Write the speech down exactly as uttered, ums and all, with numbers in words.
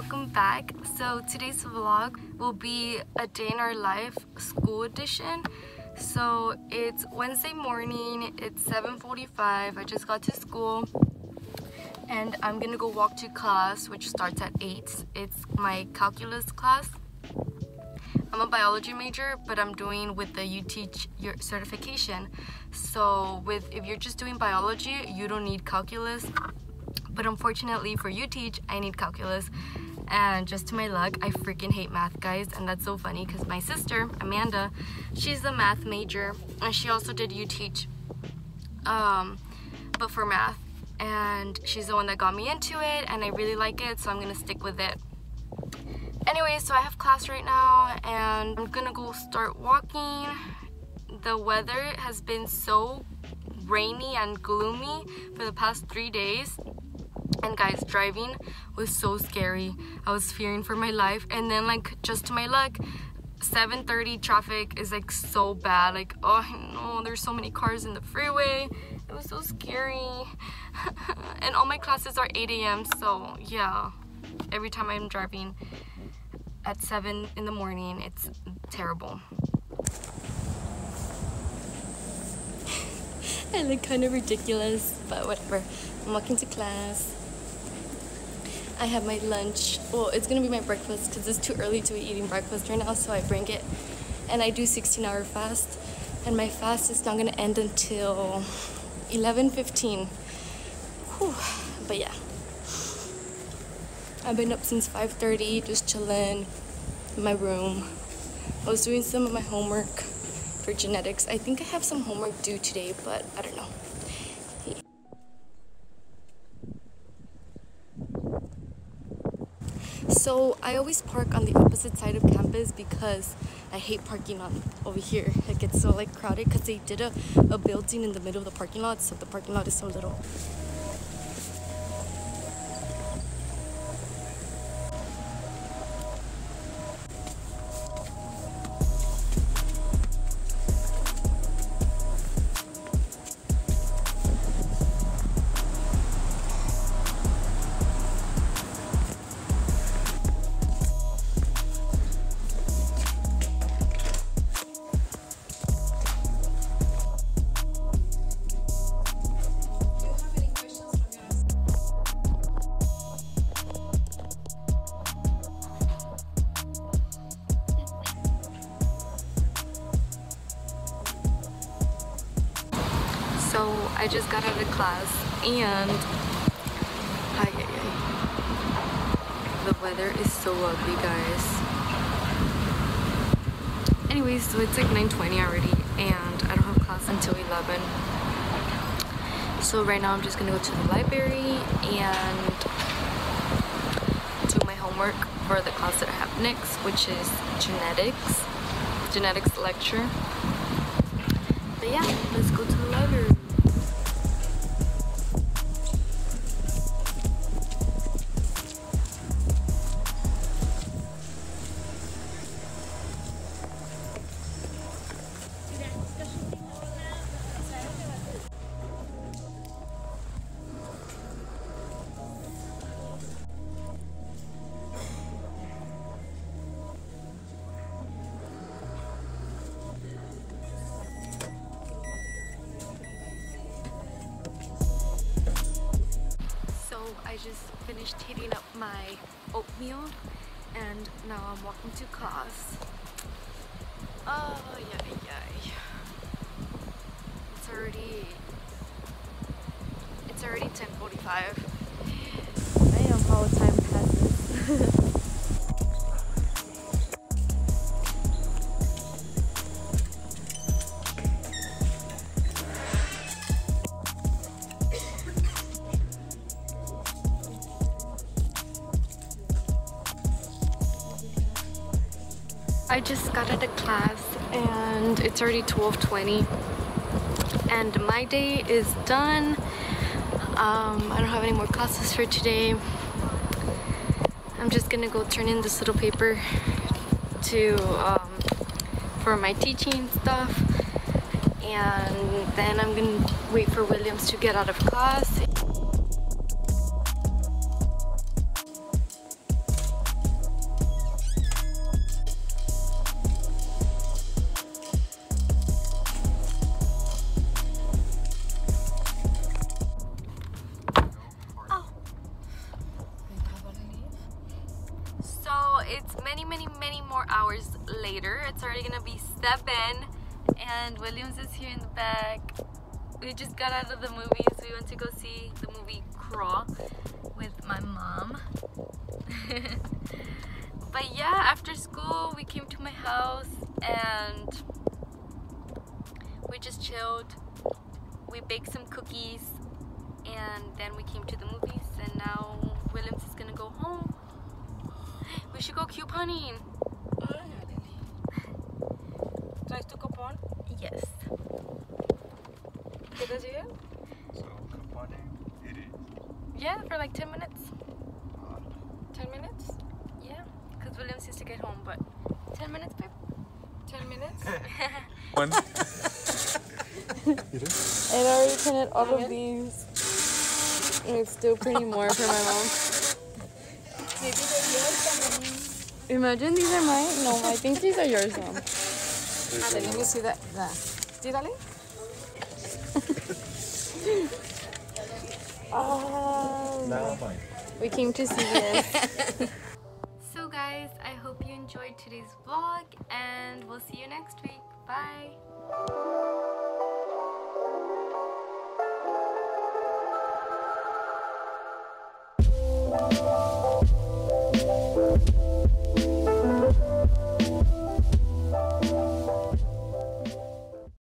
welcome back. So today's vlog will be a day in our life, school edition. So it's Wednesday morning, it's seven forty-five. I just got to school and I'm gonna go walk to class, which starts at eight. It's my calculus class. I'm a biology major, but I'm doing with the UTeach your certification. So with if you're just doing biology, you don't need calculus. But unfortunately for UTeach, I need calculus. And just to my luck, I freaking hate math, guys. And that's so funny because my sister, Amanda, she's a math major. And she also did UTeach, um, but for math. And she's the one that got me into it. And I really like it, so I'm going to stick with it. Anyway, so I have class right now and I'm gonna go start walking. The weather has been so rainy and gloomy for the past three days. And guys, driving was so scary. I was fearing for my life. And then like, just to my luck, seven thirty traffic is like so bad. Like, oh no, there's so many cars in the freeway. It was so scary. And all my classes are eight A M So yeah, every time I'm driving at seven in the morning, it's terrible. I look kind of ridiculous, but whatever. I'm walking to class. I have my lunch. Well, it's gonna be my breakfast because it's too early to be eating breakfast right now, so I bring it. And I do sixteen hour fast, and my fast is not gonna end until eleven fifteen. Whew. But yeah. I've been up since five thirty, just chilling in my room. I was doing some of my homework for genetics. I think I have some homework due today, but I don't know. So I always park on the opposite side of campus because I hate parking on over here. Like, it's so like crowded because they did a, a building in the middle of the parking lot, so the parking lot is so little. So I just got out of class and hi, hi, hi. The weather is so ugly, guys. Anyways, so it's like nine twenty already and I don't have class until eleven. So right now I'm just gonna go to the library and do my homework for the class that I have next, which is genetics, genetics lecture. But yeah, let's go to the library. I just finished heating up my oatmeal and now I'm walking to class. Oh, yeah, yeah. It's already, it's already ten forty-five. I don't know how time passes. I just got out of class and it's already twelve twenty and my day is done. um, I don't have any more classes for today. I'm just gonna go turn in this little paper to um, for my teaching stuff, and then I'm gonna wait for Williams to get out of class. and Williams is here in the back. We just got out of the movies. We went to go see the movie Crawl with my mom. But yeah, after school we came to my house and we just chilled. We baked some cookies and then we came to the movies, and now Williams is gonna go home. We should go cube hunting. Tries to coupon? Yes. Because you? So couponing it is. Yeah, for like ten minutes. Ten minutes? Yeah, because Williams used to get home, but ten minutes, babe. Ten minutes. One. I already printed all of these, and it's still pretty more for my mom. Imagine these are mine. No, I think these are yours, mom. Okay, let me see that. Tírale. Oh, no. We came to see this. So guys, I hope you enjoyed today's vlog, and we'll see you next week. Bye.